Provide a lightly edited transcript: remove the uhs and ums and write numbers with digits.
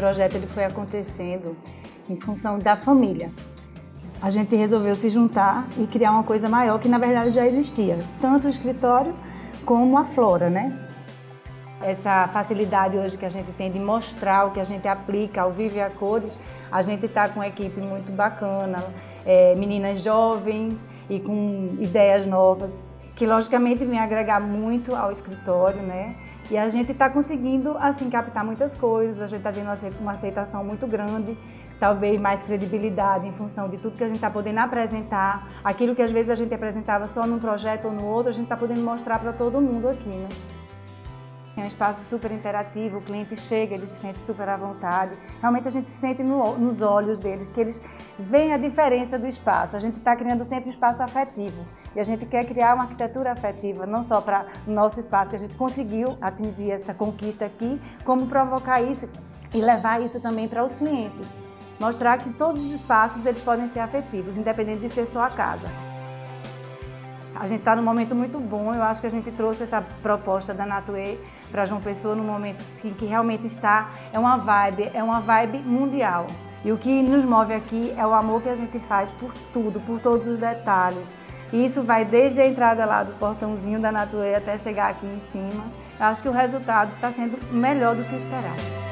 projeto ele foi acontecendo em função da família. A gente resolveu se juntar e criar uma coisa maior que, na verdade, já existia. Tanto o escritório como a Flora, né? Essa facilidade hoje que a gente tem de mostrar o que a gente aplica ao vivo e a cores, a gente está com uma equipe muito bacana, meninas jovens e com ideias novas, que logicamente vem agregar muito ao escritório, né? E a gente está conseguindo, assim, captar muitas coisas, a gente está tendo uma aceitação muito grande, talvez mais credibilidade em função de tudo que a gente está podendo apresentar. Aquilo que às vezes a gente apresentava só num projeto ou no outro, a gente está podendo mostrar para todo mundo aqui, né? É um espaço super interativo, o cliente chega, ele se sente super à vontade. Realmente a gente sente nos olhos deles que eles veem a diferença do espaço. A gente está criando sempre um espaço afetivo. E a gente quer criar uma arquitetura afetiva, não só para o nosso espaço, que a gente conseguiu atingir essa conquista aqui, como provocar isso e levar isso também para os clientes. Mostrar que todos os espaços eles podem ser afetivos, independente de ser só a casa. A gente está num momento muito bom, eu acho que a gente trouxe essa proposta da Natuê para João Pessoa num momento assim, que realmente está, é uma vibe mundial. E o que nos move aqui é o amor que a gente faz por tudo, por todos os detalhes. E isso vai desde a entrada lá do portãozinho da Natuê até chegar aqui em cima. Eu acho que o resultado está sendo melhor do que esperado.